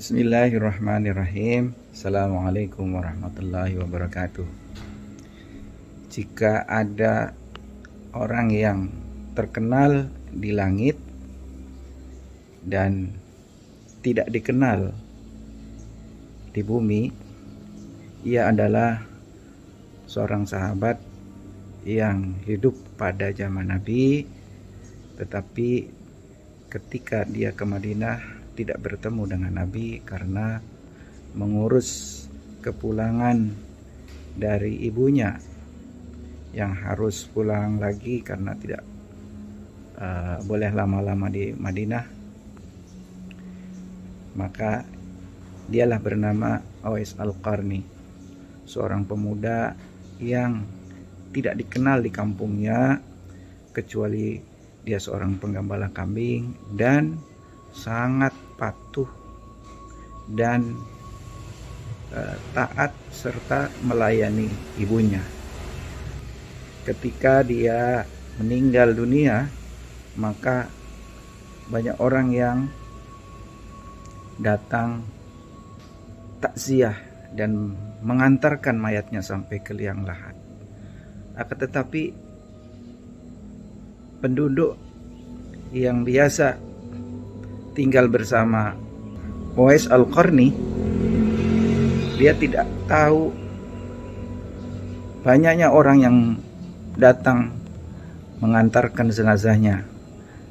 Bismillahirrahmanirrahim. Assalamualaikum warahmatullahi wabarakatuh. Jika ada orang yang terkenal di langit dan tidak dikenal di bumi, ia adalah seorang sahabat yang hidup pada zaman Nabi, tetapi ketika dia ke Madinah tidak bertemu dengan Nabi karena mengurus kepulangan dari ibunya yang harus pulang lagi karena tidak boleh lama-lama di Madinah. Maka dialah bernama Uwais Al-Qarni, seorang pemuda yang tidak dikenal di kampungnya kecuali dia seorang penggembala kambing dan sangat patuh dan taat serta melayani ibunya. Ketika dia meninggal dunia, maka banyak orang yang datang takziah dan mengantarkan mayatnya sampai ke liang lahat. Akan tetapi penduduk yang biasa tinggal bersama Uwais Al-Qarni, dia tidak tahu banyaknya orang yang datang mengantarkan jenazahnya.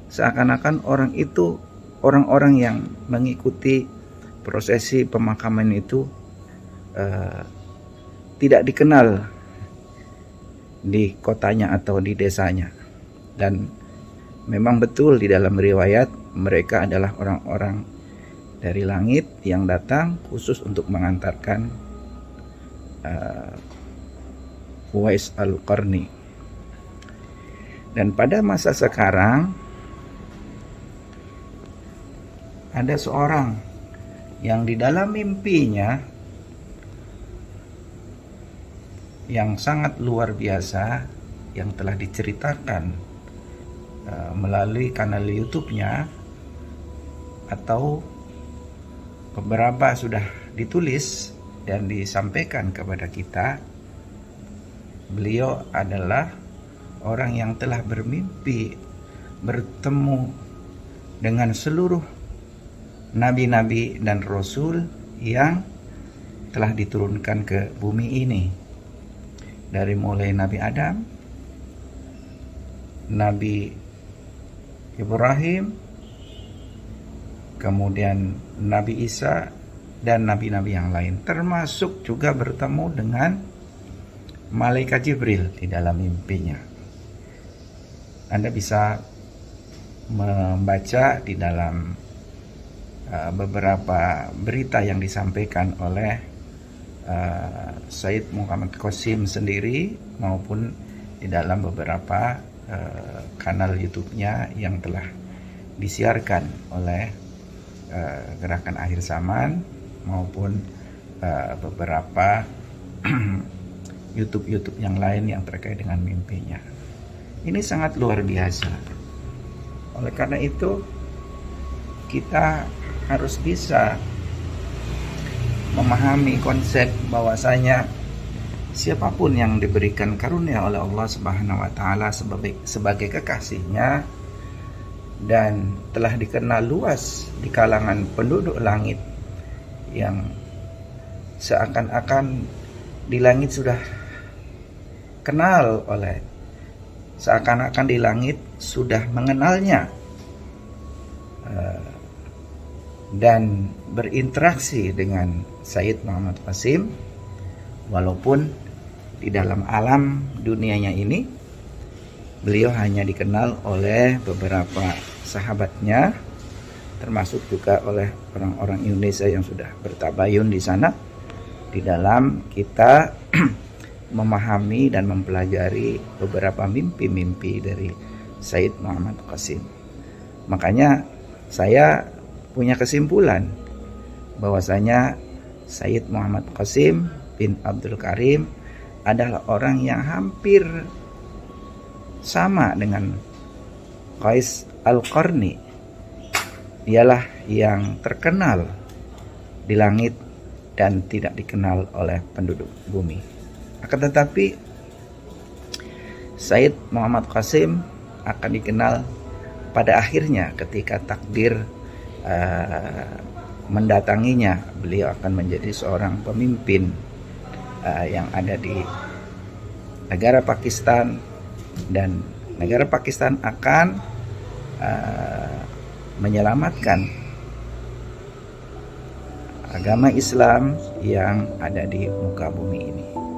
Seakan-akan orang itu, orang-orang yang mengikuti prosesi pemakaman itu tidak dikenal di kotanya atau di desanya. Dan memang betul di dalam riwayat, mereka adalah orang-orang dari langit yang datang khusus untuk mengantarkan Uwais Al-Qarni. Dan pada masa sekarang ada seorang yang di dalam mimpinya yang sangat luar biasa, yang telah diceritakan melalui kanal YouTube-nya atau beberapa sudah ditulis dan disampaikan kepada kita. Beliau adalah orang yang telah bermimpi bertemu dengan seluruh nabi-nabi dan rasul yang telah diturunkan ke bumi ini, dari mulai Nabi Adam, Nabi Ibrahim, kemudian Nabi Isa dan nabi-nabi yang lain, termasuk juga bertemu dengan Malaikat Jibril di dalam mimpinya. Anda bisa membaca di dalam beberapa berita yang disampaikan oleh Sayyid Muhammad Qasim sendiri maupun di dalam beberapa kanal YouTube-nya yang telah disiarkan oleh Gerakan Akhir Zaman maupun beberapa YouTube yang lain yang terkait dengan mimpinya. Ini sangat luar biasa. Oleh karena itu kita harus bisa memahami konsep bahwasanya siapapun yang diberikan karunia oleh Allah Subhanahu wa taala sebagai kekasihnya dan telah dikenal luas di kalangan penduduk langit, yang seakan-akan di langit sudah kenal oleh, seakan-akan di langit sudah mengenalnya dan berinteraksi dengan Sayyid Muhammad Qasim, walaupun di dalam alam dunianya ini beliau hanya dikenal oleh beberapa sahabatnya, termasuk juga oleh orang-orang Indonesia yang sudah bertabayun di sana. Di dalam kita memahami dan mempelajari beberapa mimpi-mimpi dari Sayyid Muhammad Qasim. Makanya saya punya kesimpulan bahwasanya Sayyid Muhammad Qasim bin Abdul Karim adalah orang yang hampir sama dengan Uwais Al-Qarni. Dialah yang terkenal di langit dan tidak dikenal oleh penduduk bumi. Akan tetapi Sayyid Muhammad Qasim akan dikenal pada akhirnya ketika takdir mendatanginya. Beliau akan menjadi seorang pemimpin yang ada di negara Pakistan, dan negara Pakistan akan menyelamatkan agama Islam yang ada di muka bumi ini.